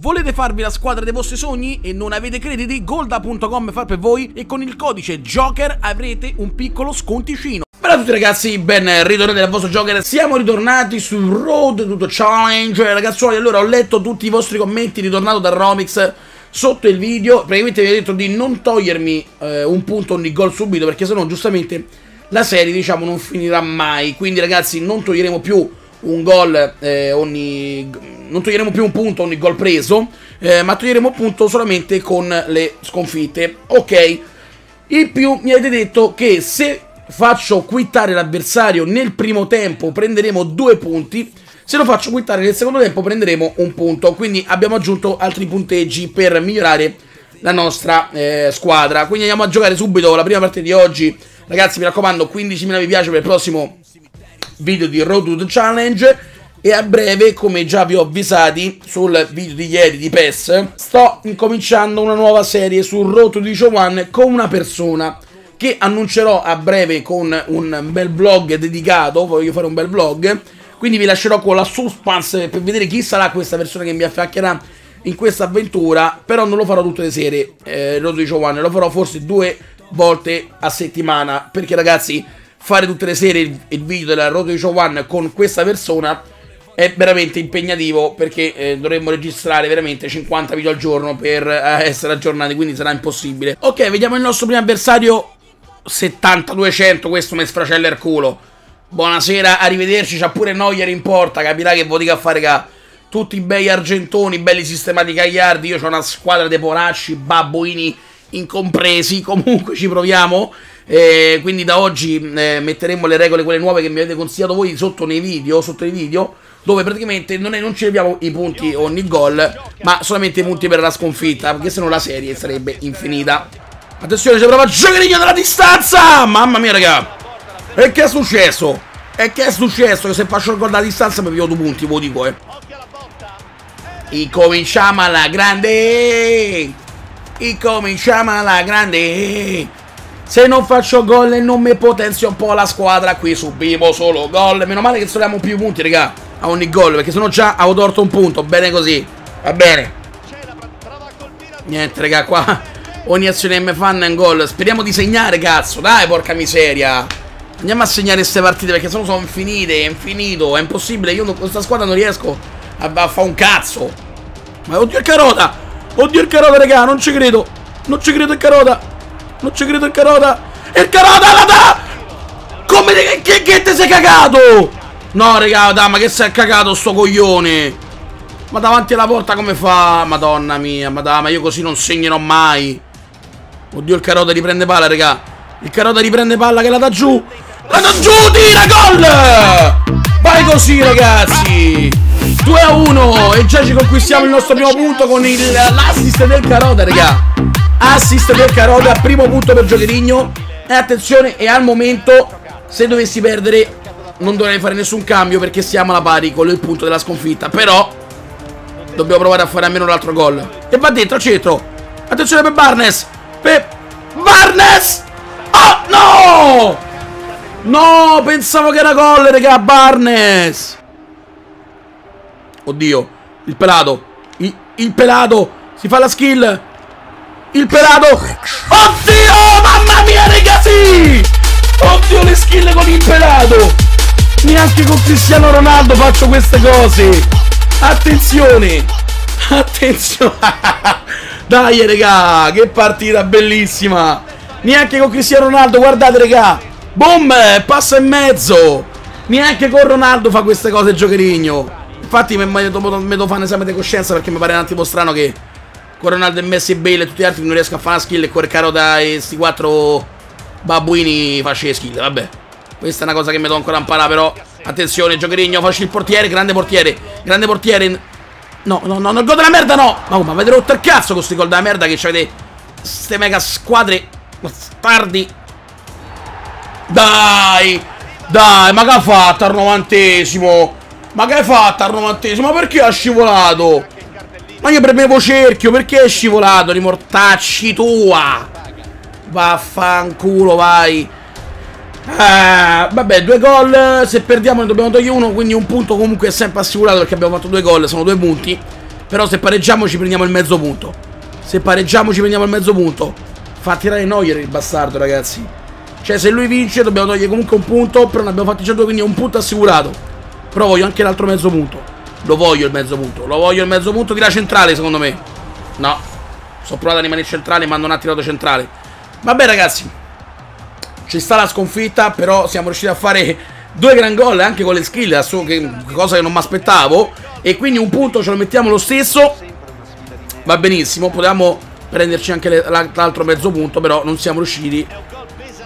Volete farvi la squadra dei vostri sogni e non avete crediti? Golda.com fa per voi e con il codice Joker avrete un piccolo sconticino. Ciao a tutti ragazzi, ben ritornati dal vostro Joker. Siamo ritornati su Road to the Challenge. Ragazzuoli, allora ho letto tutti i vostri commenti, ritornato da Romix sotto il video. Praticamente mi ha detto di non togliermi un punto ogni gol subito, perché sennò giustamente la serie, diciamo, non finirà mai. Quindi ragazzi, non toglieremo più un gol non toglieremo più un punto ogni gol preso, ma toglieremo punto solamente con le sconfitte. Ok, in più mi avete detto che se faccio quittare l'avversario nel primo tempo prenderemo 2 punti, se lo faccio quittare nel secondo tempo prenderemo 1 punto. Quindi abbiamo aggiunto altri punteggi per migliorare la nostra squadra. Quindi andiamo a giocare subito la prima partita di oggi. Ragazzi, mi raccomando, 15.000 mi piace per il prossimo video di Road to the Challenge. E a breve, come già vi ho avvisati sul video di ieri di PES, sto incominciando una nuova serie su Road to the Challenge con una persona che annuncerò a breve con un bel vlog dedicato. Voglio fare un bel vlog, quindi vi lascerò con la suspense per vedere chi sarà questa persona che mi affiaccherà in questa avventura. Però non lo farò tutte le sere, Road to the Challenge, lo farò forse 2 volte a settimana, perché ragazzi, fare tutte le sere il video della Road to the Challenge con questa persona è veramente impegnativo, perché dovremmo registrare veramente 50 video al giorno per essere aggiornati, quindi sarà impossibile. Ok, vediamo il nostro primo avversario. 7200, questo mi sfracella il culo. Buonasera, arrivederci. C'ha pure Neuer in porta, capirà che vuol dire a fare ca. Tutti bei argentoni, belli sistemati gagliardi. Io ho una squadra di poracci, babboini incompresi. Comunque ci proviamo. Quindi da oggi metteremo le regole, quelle nuove che mi avete consigliato voi sotto nei video, dove praticamente non ci leviamo i punti ogni gol, ma solamente i punti per la sconfitta, perché sennò la serie sarebbe infinita. Attenzione, ci prova Giocherino dalla distanza! Mamma mia, raga! E che è successo? E che è successo? Che se faccio il gol dalla distanza mi piglio 2 punti, ve lo dico, eh. Incominciamo alla grande! Incominciamo alla grande! Se non faccio gol e non mi potenzio un po' la squadra, qui subiamo solo gol. Meno male che storiamo più punti, raga, a ogni gol, perché sennò già avevo torto un punto. Bene così, va bene. Niente, raga, qua ogni azione che mi fanno è un gol. Speriamo di segnare, cazzo. Dai, porca miseria. Andiamo a segnare queste partite, perché sennò sono infinite. È infinito, è impossibile. Io con questa squadra non riesco a fare un cazzo. Ma oddio il Carota. Oddio il Carota, raga. Non ci credo. Non ci credo il Carota. Non ci credo il Carota. E il Carota la dà. Come che te sei cagato? No, raga, dai, ma che sei cagato sto coglione. Ma davanti alla porta come fa? Madonna mia. Ma dai, ma io così non segnerò mai. Oddio, il Carota riprende palla, raga. Il Carota riprende palla, che la dà giù. La dà giù, tira, gol! Vai così, ragazzi. 2-1. E già ci conquistiamo il nostro primo punto con l'assist del Carota, raga. Assist del Carota, primo punto per Giocherino. E attenzione, e al momento, se dovessi perdere, non dovrei fare nessun cambio, perché siamo alla pari con il punto della sconfitta. Però dobbiamo provare a fare almeno un altro gol. E va dentro, al centro. Attenzione per Barnes. Barnes. Oh no! No, pensavo che era gol, raga. Barnes. Oddio, il pelato. Il pelato si fa la skill. Il pelato. Oddio, mamma mia, raga, sì! Oddio, le skill con il pelato. Neanche con Cristiano Ronaldo faccio queste cose. Attenzione. Attenzione. Dai, regà, che partita bellissima. Neanche con Cristiano Ronaldo, guardate, regà. Boom, passa in mezzo. Neanche con Ronaldo fa queste cose Giocherino. Infatti mi devo fare un esame di coscienza, perché mi pare un attimo strano che con Ronaldo e Messi e Bale e tutti gli altri non riesco a fare una skill, e con Carota e sti 4 babbuini faccio le skill. Vabbè, questa è una cosa che mi devo ancora imparare, però. Attenzione, Giocherino, faccio il portiere. Grande portiere, grande portiere. No, no, no, no, gol della merda, no! Ma come, avete rotto il cazzo con questi gol della merda che avete ste mega squadre bastardi. Dai! Dai, ma che ha fatto al 90esimo? Ma che hai fatto al 90esimo? Ma perché ha scivolato? Ma io premevo cerchio, perché è scivolato? Rimortacci tua! Vaffanculo, vai! Vabbè, 2 gol. Se perdiamo ne dobbiamo togliere uno, quindi un punto comunque è sempre assicurato, perché abbiamo fatto 2 gol, sono 2 punti. Però se pareggiamo ci prendiamo il mezzo punto. Se pareggiamo ci prendiamo il mezzo punto. Fa tirare Neuer il bastardo, ragazzi. Cioè se lui vince dobbiamo togliere comunque un punto. Però ne abbiamo fatti già due, quindi è un punto assicurato. Però voglio anche l'altro mezzo punto. Lo voglio il mezzo punto. Lo voglio il mezzo punto. Tira centrale secondo me. No. Sto provando a rimanere centrale ma non ha tirato centrale. Vabbè ragazzi, ci sta la sconfitta. Però siamo riusciti a fare due gran gol anche con le skill, cosa che non mi aspettavo. E quindi un punto ce lo mettiamo lo stesso. Va benissimo. Potevamo prenderci anche l'altro mezzo punto, però non siamo riusciti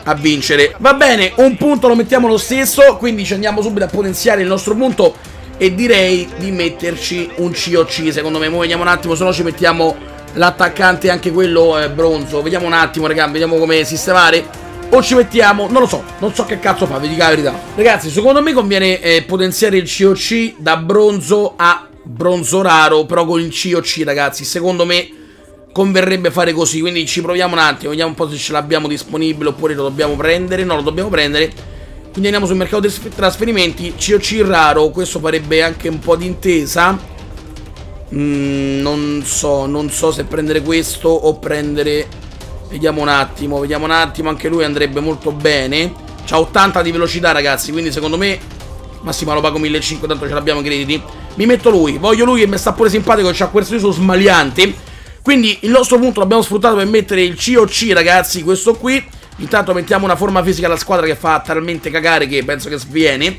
a vincere. Va bene, un punto lo mettiamo lo stesso, quindi ci andiamo subito a potenziare il nostro punto e direi di metterci un COC secondo me. Mo vediamo un attimo, se no ci mettiamo l'attaccante, anche quello bronzo. Vediamo un attimo raga, vediamo come sistemare. O ci mettiamo, non lo so, non so che cazzo fa, vi dico la verità. Ragazzi, secondo me conviene potenziare il COC da bronzo a bronzo raro, però con il COC ragazzi, secondo me converrebbe fare così, quindi ci proviamo un attimo, vediamo un po' se ce l'abbiamo disponibile oppure lo dobbiamo prendere. No, lo dobbiamo prendere, quindi andiamo sul mercato dei trasferimenti, COC raro, questo farebbe anche un po' di intesa. Non so se prendere questo o prendere, vediamo un attimo, anche lui andrebbe molto bene, c'ha 80 di velocità ragazzi, quindi secondo me, massima lo pago 1500, tanto ce l'abbiamo i crediti, mi metto lui, voglio lui che mi sta pure simpatico, c'ha questo viso smaliante. Quindi il nostro punto l'abbiamo sfruttato per mettere il COC ragazzi, questo qui. Intanto mettiamo una forma fisica alla squadra che fa talmente cagare che penso che sviene.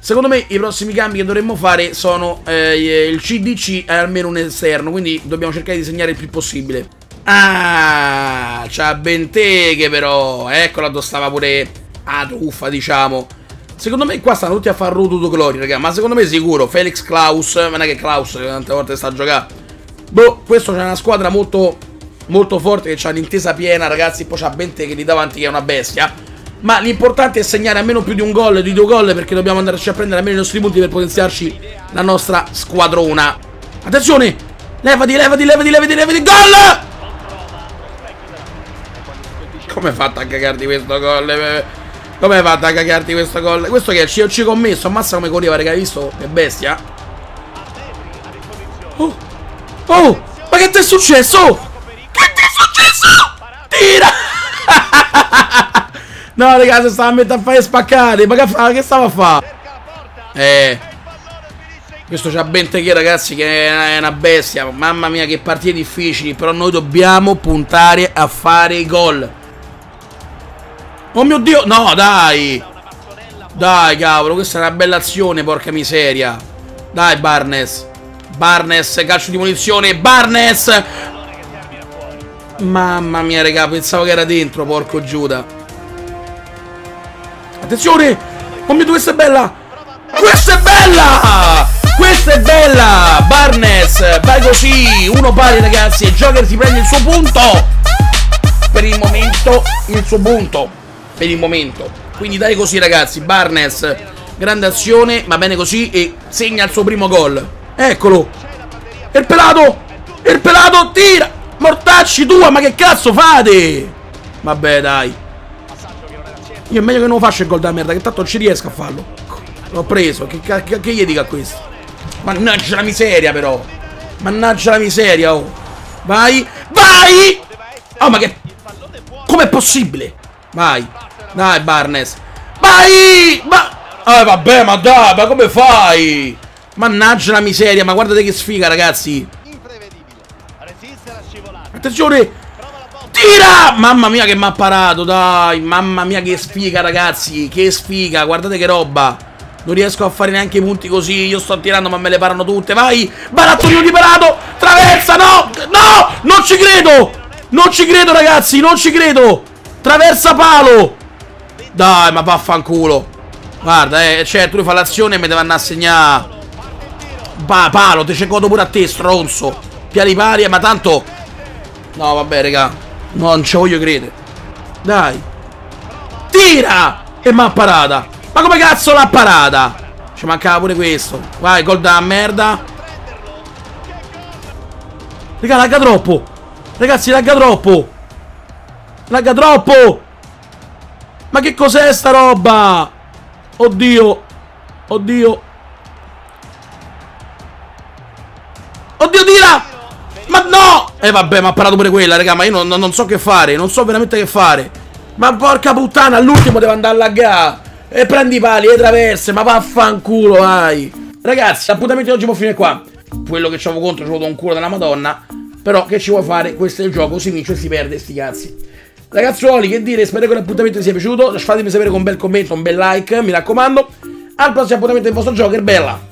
Secondo me i prossimi cambi che dovremmo fare sono il CDC è almeno un esterno, quindi dobbiamo cercare di segnare il più possibile. Ah, c'ha Benteke però, eccola dove stava pure a truffa diciamo. Secondo me qua stanno tutti a far Road to Glory raga, ma secondo me sicuro Felix Klaus, ma non è che Klaus tante volte sta a giocare. Boh, questo c'è una squadra molto molto forte che c'ha l'intesa piena ragazzi. Poi c'ha Benteke lì davanti che è una bestia. Ma l'importante è segnare almeno più di un gol, di due gol, perché dobbiamo andarci a prendere almeno i nostri punti per potenziarci la nostra squadrona. Attenzione! Levati, levati, levati, levati, levati, gol! Come hai fatto a cagarti questo gol? Come hai fatto a cagarti questo gol? Questo che è il COC commesso, ammazza come correva raga, hai visto? Che bestia! Oh! Oh, ma che ti è successo? Che ti è successo? Tira! No, ragazzi, stava a mettere a fare spaccate. Ma che stava a fare? Questo c'ha Benteke, ragazzi, che è una bestia. Mamma mia, che partite difficili. Però noi dobbiamo puntare a fare i gol. Oh mio Dio! No, dai! Dai, cavolo, questa è una bella azione, porca miseria. Dai, Barnes. Barnes, calcio di punizione, Barnes! Mamma mia, raga, pensavo che era dentro, porco Giuda. Attenzione! Oh mio Dio, questa è bella! Questa è bella! Questa è bella! Barnes, vai così! Uno pari, ragazzi, e Joker si prende il suo punto! Per il momento, il suo punto. Per il momento. Quindi dai così, ragazzi, Barnes. Grande azione, va bene così, e segna il suo primo gol. Eccolo, il pelato tira, mortacci tua, ma che cazzo fate? Vabbè dai, io è meglio che non faccio il gol da merda, che tanto non ci riesco a farlo. L'ho preso, che gli dica a questo? Mannaggia la miseria però, mannaggia la miseria, oh. Vai, vai! Oh ma che... com'è possibile? Vai, dai Barnes, vai! Vabbè ma dai, ma come fai? Mannaggia la miseria, ma guardate che sfiga ragazzi. Attenzione. Tira. Mamma mia che mi ha parato, dai. Mamma mia che sfiga ragazzi. Che sfiga, guardate che roba. Non riesco a fare neanche i punti così. Io sto tirando ma me le parano tutte. Vai, barattolino di parato. Traversa, no, no, non ci credo. Non ci credo ragazzi, non ci credo. Traversa palo. Dai, ma vaffanculo. Guarda, cioè tu fai l'azione e me devono assegnare. Palo, te c'è godo pure a te, stronzo. Piani pari, ma tanto. No, vabbè, raga. No, non ci voglio credere. Dai. Tira! E m'ha parata. Ma come cazzo l'ha parata? Ci mancava pure questo. Vai, gol da merda. Raga, lagga troppo. Ragazzi, lagga troppo. Lagga troppo. Ma che cos'è sta roba? Oddio. Oddio. Oddio, vabbè, ma ha parato pure quella, raga. Ma io non so che fare, non so veramente che fare. Ma porca puttana, all'ultimo devo andare a laggare. E prendi i pali, le traverse, ma vaffanculo, vai. Ragazzi, l'appuntamento di oggi può finire qua. Quello che c'avevo contro, c'avevo un culo della madonna. Però che ci vuoi fare? Questo è il gioco, si vince e si perde, sti cazzi. Ragazzuoli, che dire, spero che l'appuntamento vi sia piaciuto. Fatemi sapere con un bel commento, un bel like, mi raccomando. Al prossimo appuntamento del vostro Joker, bella.